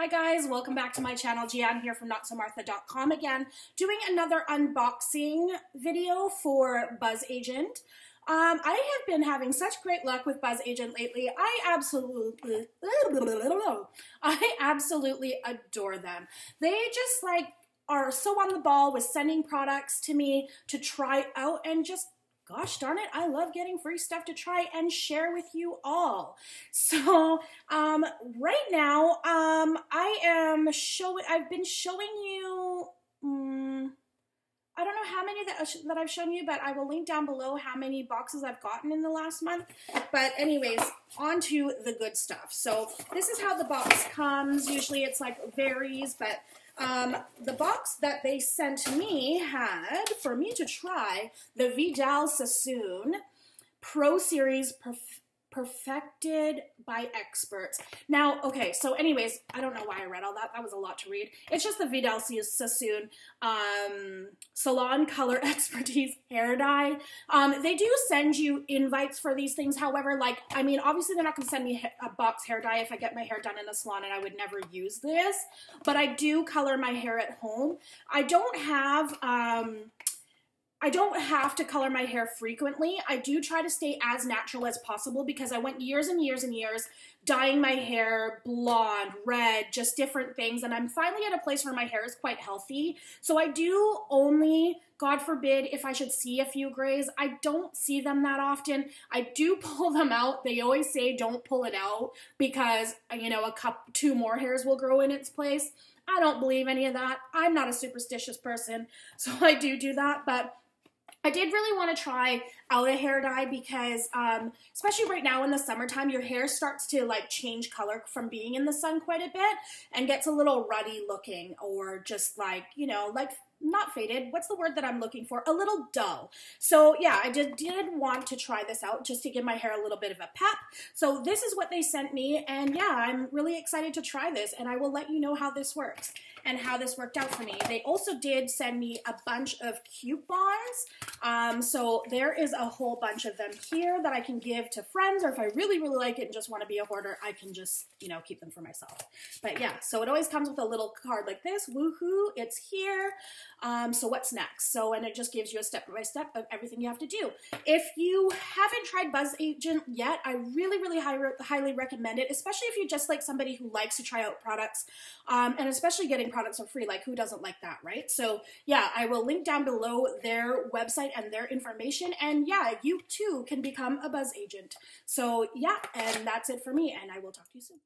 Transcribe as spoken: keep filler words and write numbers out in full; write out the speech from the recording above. Hi guys, welcome back to my channel. Jeanne here from not so martha dot com again, doing another unboxing video for BzzAgent. Um, I have been having such great luck with BzzAgent lately. I absolutely, I absolutely adore them. They just like are so on the ball with sending products to me to try out and just gosh darn it, I love getting free stuff to try and share with you all. So um, right now, um, I am showing, I've been showing you, um, I don't know how many that, that I've shown you, but I will link down below how many boxes I've gotten in the last month. But anyways, on to the good stuff. So this is how the box comes. Usually it's like varies, but Um, the box that they sent me had, for me to try, the Vidal Sassoon Pro Series Perf Perfected by Experts. Now, okay, so anyways, I don't know why I read all that. That was a lot to read. It's just the Vidal Sassoon um, Salon Color Expertise Hair Dye. Um, they do send you invites for these things. However, like, I mean, obviously they're not going to send me a box hair dye if I get my hair done in a salon, and I would never use this. But I do color my hair at home. I don't have... Um, I don't have to color my hair frequently. I do try to stay as natural as possible because I went years and years and years dyeing my hair blonde, red, just different things. And I'm finally at a place where my hair is quite healthy. So I do only, God forbid, if I should see a few grays, I don't see them that often. I do pull them out. They always say don't pull it out because, you know, a couple, two more hairs will grow in its place. I don't believe any of that. I'm not a superstitious person, so I do do that. But I did really want to try out a hair dye because, um, especially right now in the summertime, your hair starts to like change color from being in the sun quite a bit and gets a little ruddy looking, or just like, you know, like not faded. What's the word that I'm looking for? A little dull. So yeah, I just did want to try this out just to give my hair a little bit of a pep. So this is what they sent me, and yeah, I'm really excited to try this, and I will let you know how this works and how this worked out for me. They also did send me a bunch of coupons. Um, so there is a whole bunch of them here that I can give to friends, or if I really, really like it and just want to be a hoarder, I can just, you know, keep them for myself. But yeah, so it always comes with a little card like this. Woohoo, it's here. Um, so what's next? So, and it just gives you a step-by-step of everything you have to do. If you haven't tried BzzAgent yet, I really, really high, highly recommend it, especially if you're just like somebody who likes to try out products, um, and especially getting products for free. Like, who doesn't like that, right? So yeah, I will link down below their website and their information, and yeah, you too can become a BzzAgent. So yeah, and that's it for me, and I will talk to you soon.